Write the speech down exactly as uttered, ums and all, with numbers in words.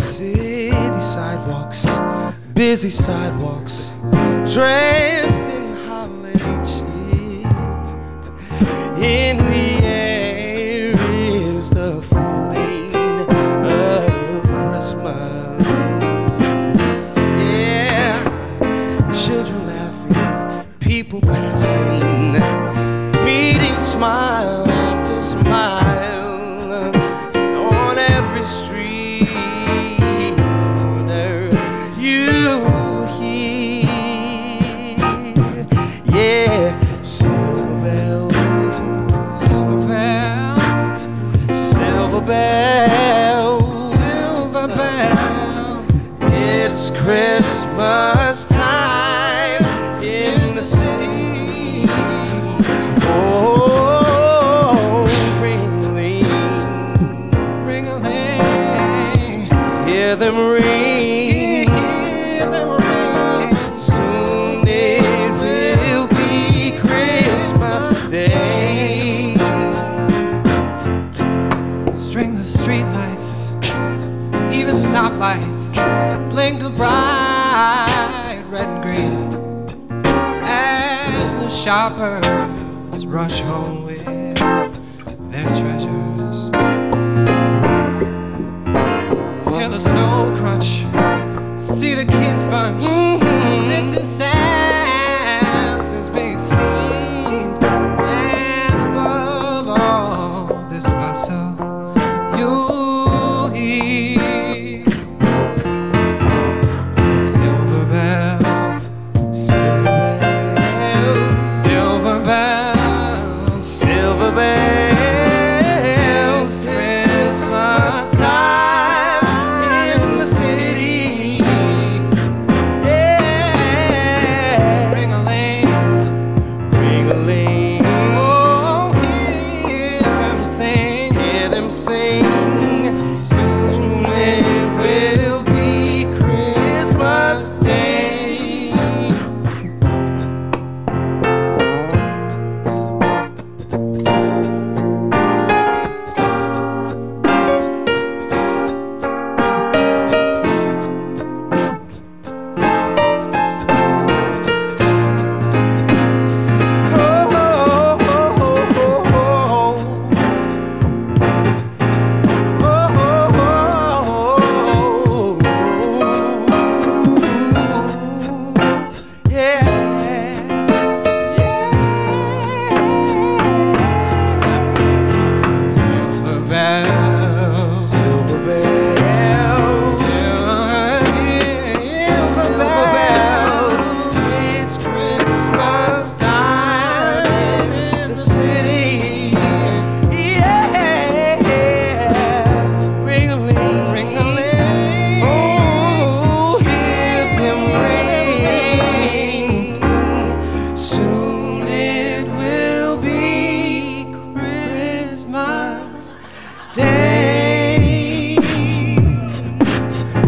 City sidewalks, busy sidewalks, dressed in holiday cheat. In the air is the feeling of Christmas. Yeah, children laughing, people passing, meeting smile after smile on every street corner. You. Yeah, silver bells, silver bells, silver bells, silver bells. It's Christmas time in the city. Oh, ring-a-ling, ring-a-ling, hear them ring, hear them ring. Soon it will. Day. String the streetlights, even stoplights, blink a bright red and green as the shoppers rush home with their treasures. Hear the snow crunch, see the kids bunch. Mm-hmm. This is Santa's big scene. Sing, hear them sing.